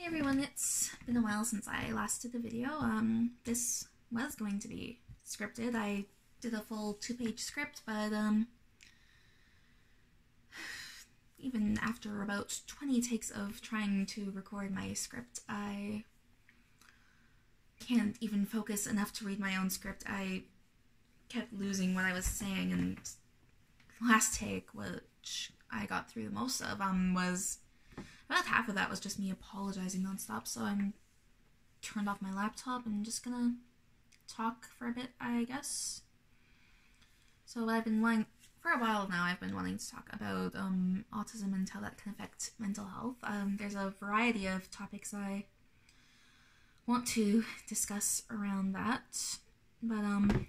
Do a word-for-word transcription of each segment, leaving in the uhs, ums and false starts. Hey everyone, it's been a while since I last did a video. Um, this was going to be scripted. I did a full two-page script, but um, even after about twenty takes of trying to record my script, I can't even focus enough to read my own script. I kept losing what I was saying, and last take, which I got through the most of, um, was... about half of that was just me apologizing nonstop, so I'm turned off my laptop and just gonna talk for a bit, I guess. So I've been wanting, for a while now, I've been wanting to talk about um, autism and how that can affect mental health. Um, there's a variety of topics I want to discuss around that, but um,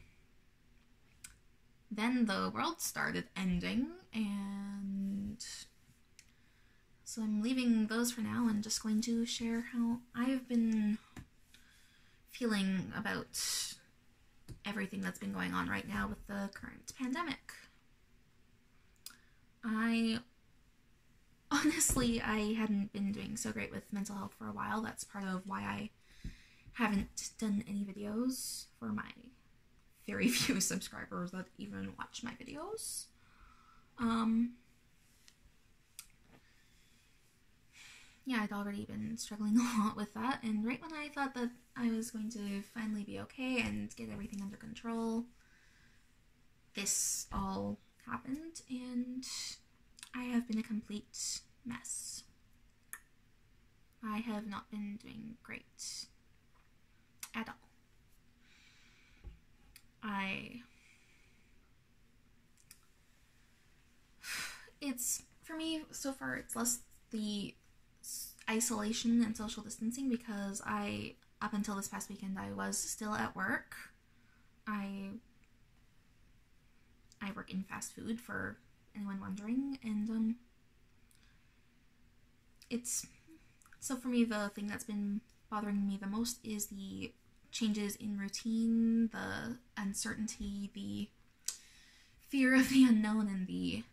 then the world started ending, and... so I'm leaving those for now and just going to share how I've been feeling about everything that's been going on right now with the current pandemic. I honestly, I hadn't been doing so great with mental health for a while. That's part of why I haven't done any videos for my very few subscribers that even watch my videos. Um... Yeah, I'd already been struggling a lot with that, and right when I thought that I was going to finally be okay and get everything under control, this all happened, and I have been a complete mess. I have not been doing great at all. I... It's, for me, so far, it's less the... isolation and social distancing, because I, up until this past weekend, I was still at work. I I work in fast food, for anyone wondering, and um, it's, so for me, the thing that's been bothering me the most is the changes in routine, the uncertainty, the fear of the unknown, and the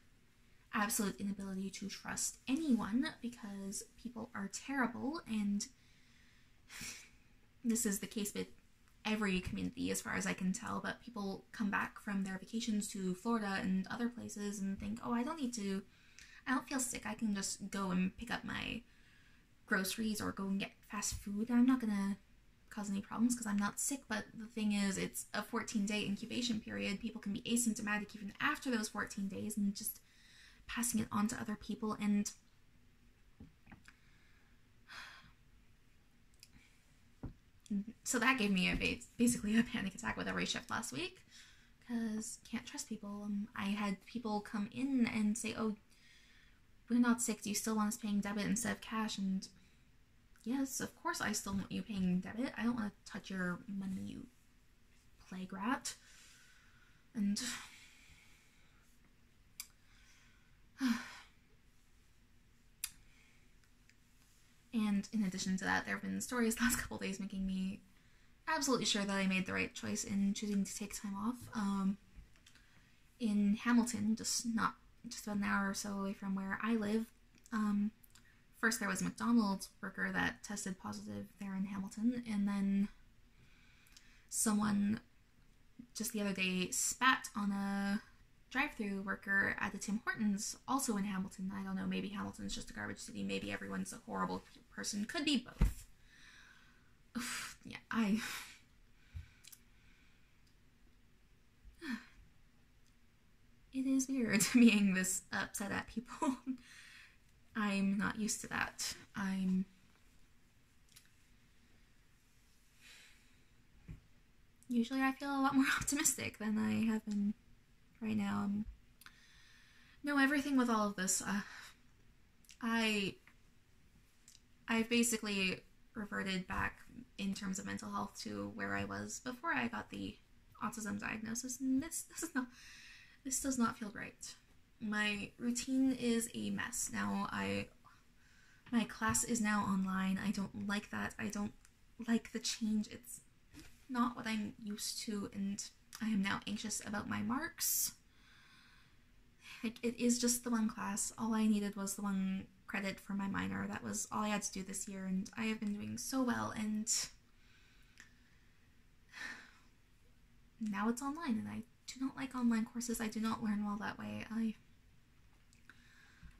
absolute inability to trust anyone, because people are terrible, and this is the case with every community as far as I can tell, but people come back from their vacations to Florida and other places and think, oh, I don't need to, I don't feel sick, I can just go and pick up my groceries or go and get fast food, I'm not gonna cause any problems because I'm not sick. But the thing is, it's a fourteen day incubation period, people can be asymptomatic even after those fourteen days, and just passing it on to other people, and so that gave me a basically a panic attack with every shift last week, because can't trust people. Um, I had people come in and say, oh, we're not sick, do you still want us paying debit instead of cash? And yes, of course I still want you paying debit, I don't want to touch your money, you plague rat. And and in addition to that, there have been stories the last couple days making me absolutely sure that I made the right choice in choosing to take time off. Um, in Hamilton, just not just about an hour or so away from where I live, um, first there was a McDonald's worker that tested positive there in Hamilton, and then someone just the other day spat on a drive-thru worker at the Tim Hortons, also in Hamilton. I don't know, maybe Hamilton's just a garbage city, maybe everyone's a horrible person, could be both. Oof, yeah, I... It is weird being this upset at people. I'm not used to that. I'm... Usually I feel a lot more optimistic than I have been... right now. Um, no, everything with all of this, uh, I, I basically reverted back in terms of mental health to where I was before I got the autism diagnosis, and this does not, this does not feel right. My routine is a mess now. I, my class is now online. I don't like that. I don't like the change. It's not what I'm used to, and I am now anxious about my marks. Like, it is just the one class. All I needed was the one credit for my minor. That was all I had to do this year, and I have been doing so well, and now it's online, and I do not like online courses. I do not learn well that way. I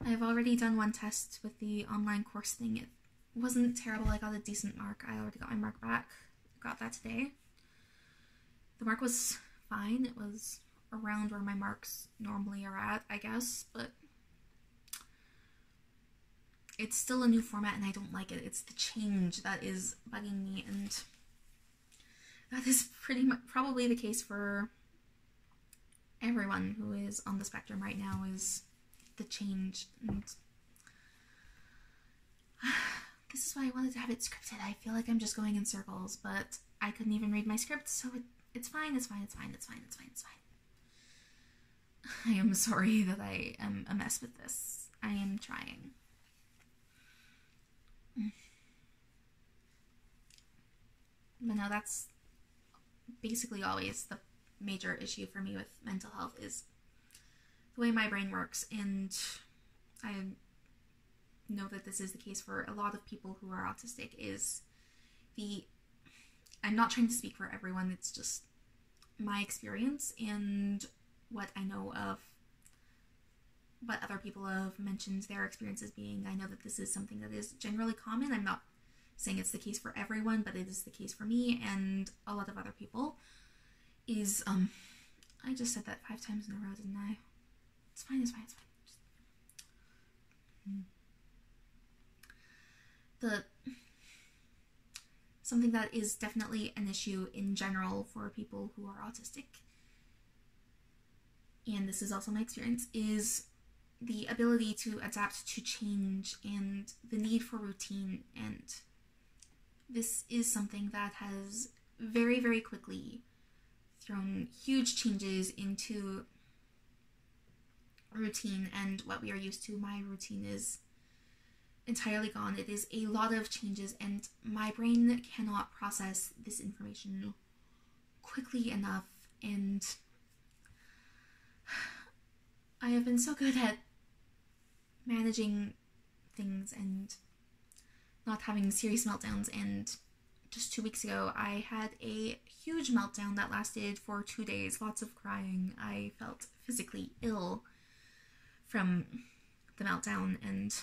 I've already done one test with the online course thing. It wasn't terrible. I got a decent mark. I already got my mark back. Got that today. The mark was fine. It was around where my marks normally are at, I guess, but it's still a new format and I don't like it. It's the change that is bugging me, and that is pretty much probably the case for everyone who is on the spectrum right now, is the change. And this is why I wanted to have it scripted. I feel like I'm just going in circles, but I couldn't even read my script, so it, it's fine, it's fine, it's fine, it's fine, it's fine, it's fine. I am sorry that I am a mess with this. I am trying. But no, that's basically always the major issue for me with mental health, is the way my brain works, and I know that this is the case for a lot of people who are autistic, is the, I'm not trying to speak for everyone, it's just my experience and what I know of what other people have mentioned their experiences being. I know that this is something that is generally common. I'm not saying it's the case for everyone, but it is the case for me and a lot of other people. Is, um, I just said that five times in a row, didn't I? It's fine, it's fine, it's fine. Just... Mm. The, something that is definitely an issue in general for people who are autistic, and this is also my experience, is the ability to adapt to change and the need for routine. And this is something that has very, very quickly thrown huge changes into routine and what we are used to. My routine is entirely gone. It is a lot of changes, and my brain cannot process this information quickly enough, and I have been so good at managing things and not having serious meltdowns, and just two weeks ago I had a huge meltdown that lasted for two days, lots of crying. I felt physically ill from the meltdown, and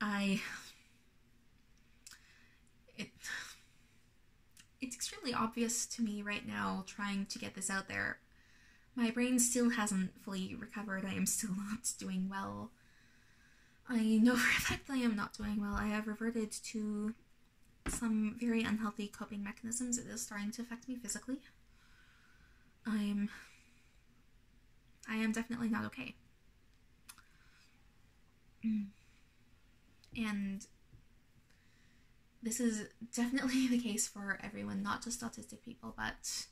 I, it, it's extremely obvious to me right now, trying to get this out there. My brain still hasn't fully recovered. I am still not doing well. I know for a fact that I am not doing well. I have reverted to some very unhealthy coping mechanisms. It is starting to affect me physically. I'm... I am definitely not okay. And this is definitely the case for everyone, not just autistic people, but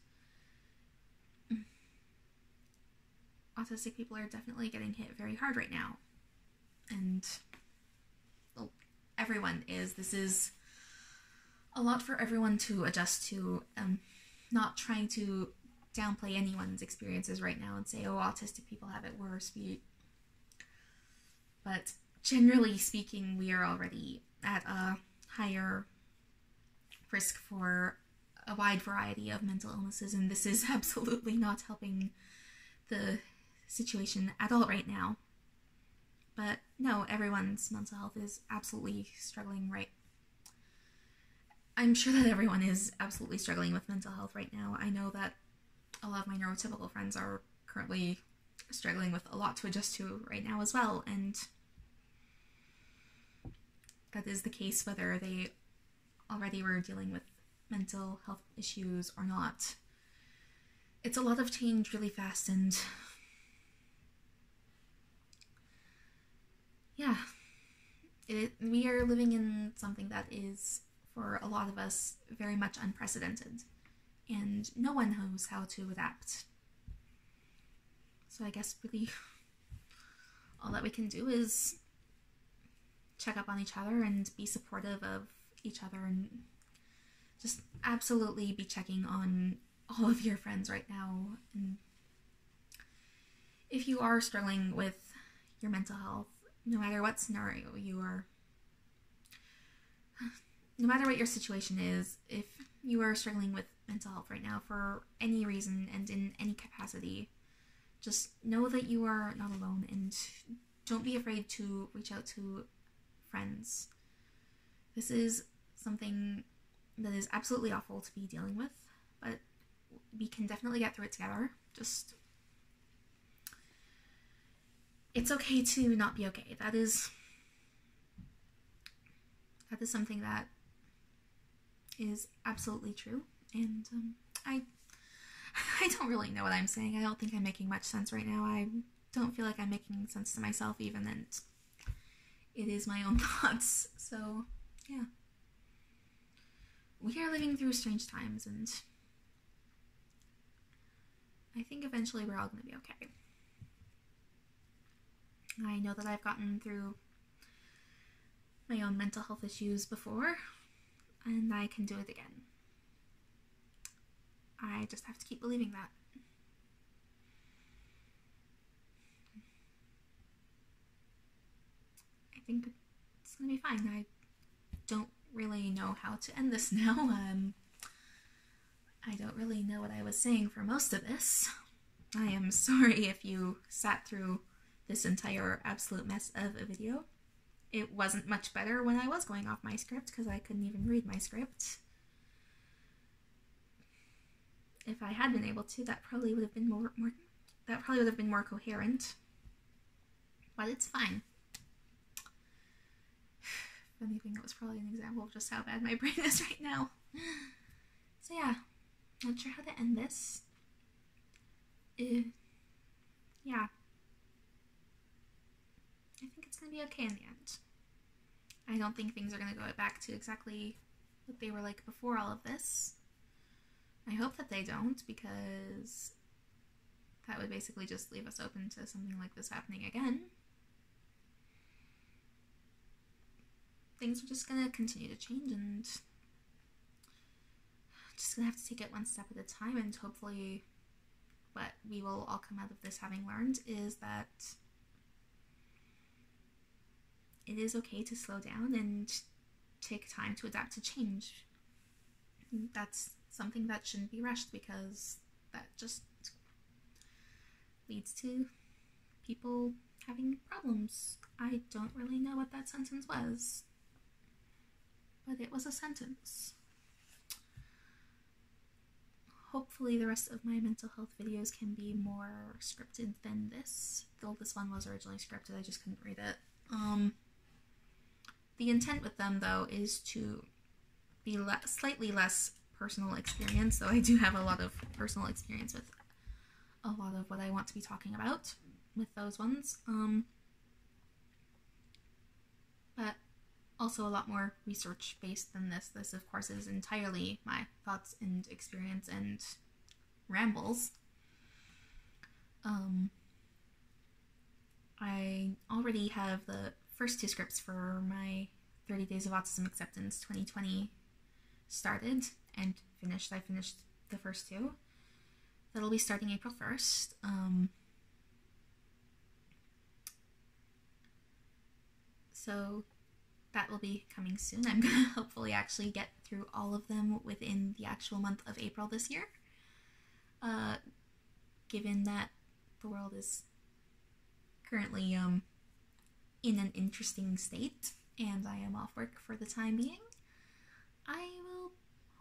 autistic people are definitely getting hit very hard right now. And well, everyone is. This is a lot for everyone to adjust to. Um, not trying to downplay anyone's experiences right now and say, oh, autistic people have it worse. We... But generally speaking, we are already at a higher risk for a wide variety of mental illnesses, and this is absolutely not helping the situation at all right now. But no, everyone's mental health is absolutely struggling right. I'm sure that everyone is absolutely struggling with mental health right now. I know that a lot of my neurotypical friends are currently struggling with a lot to adjust to right now as well, and that is the case whether they already were dealing with mental health issues or not. It's a lot of change really fast, and yeah, it, we are living in something that is, for a lot of us, very much unprecedented, and no one knows how to adapt. So I guess really all that we can do is check up on each other and be supportive of each other, and just absolutely be checking on all of your friends right now. And if you are struggling with your mental health, no matter what scenario you are, no matter what your situation is, if you are struggling with mental health right now for any reason and in any capacity, just know that you are not alone, and don't be afraid to reach out to friends. This is something that is absolutely awful to be dealing with, but we can definitely get through it together. Just, it's okay to not be okay. That is, that is something that is absolutely true. And um, I, I don't really know what I'm saying. I don't think I'm making much sense right now. I don't feel like I'm making sense to myself even, and it is my own thoughts. So, yeah. We are living through strange times, and I think eventually we're all going to be okay. I know that I've gotten through my own mental health issues before, and I can do it again. I just have to keep believing that. I think it's going to be fine. I don't really know how to end this now. Um, I don't really know what I was saying for most of this. I am sorry if you sat through this entire absolute mess of a video. It wasn't much better when I was going off my script, because I couldn't even read my script. If I had been able to, that probably would have been more, more that probably would have been more coherent. But it's fine. If anything, it was probably an example of just how bad my brain is right now. So yeah. Not sure how to end this. Uh, yeah. I think it's going to be okay in the end. I don't think things are going to go back to exactly what they were like before all of this. I hope that they don't, because that would basically just leave us open to something like this happening again. Things are just going to continue to change, and just gonna have to take it one step at a time, and hopefully what we will all come out of this having learned is that it is okay to slow down and take time to adapt to change. That's something that shouldn't be rushed, because that just leads to people having problems. I don't really know what that sentence was, but it was a sentence. Hopefully the rest of my mental health videos can be more scripted than this. Though this one was originally scripted, I just couldn't read it. Um, the intent with them, though, is to be le slightly less personal experience, though I do have a lot of personal experience with a lot of what I want to be talking about with those ones. Um, but also a lot more research-based than this. This, of course, is entirely my thoughts and experience and rambles. Um, I already have the first two scripts for my thirty days of Autism Acceptance twenty twenty started and finished. I finished the first two. That'll be starting April first. Um, so... that will be coming soon. I'm gonna hopefully actually get through all of them within the actual month of April this year. Uh, given that the world is currently um, in an interesting state and I am off work for the time being, I will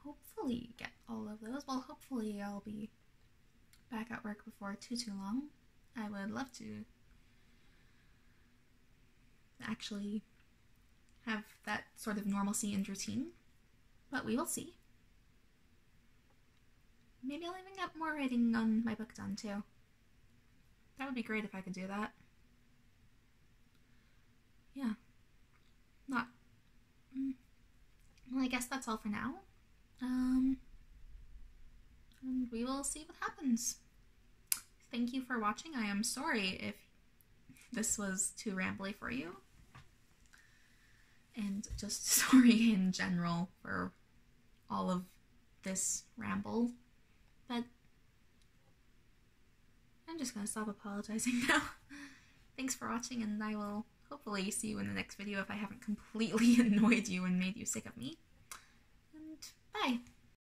hopefully get all of those. Well, hopefully I'll be back at work before too, too long. I would love to actually have that sort of normalcy and routine, but we will see. Maybe I'll even get more writing on my book done too. That would be great if I could do that. Yeah. Not... well, I guess that's all for now. Um, and we will see what happens. Thank you for watching. I am sorry if this was too rambly for you. And just sorry in general for all of this ramble, but I'm just gonna stop apologizing now. Thanks for watching, and I will hopefully see you in the next video if I haven't completely annoyed you and made you sick of me. And bye!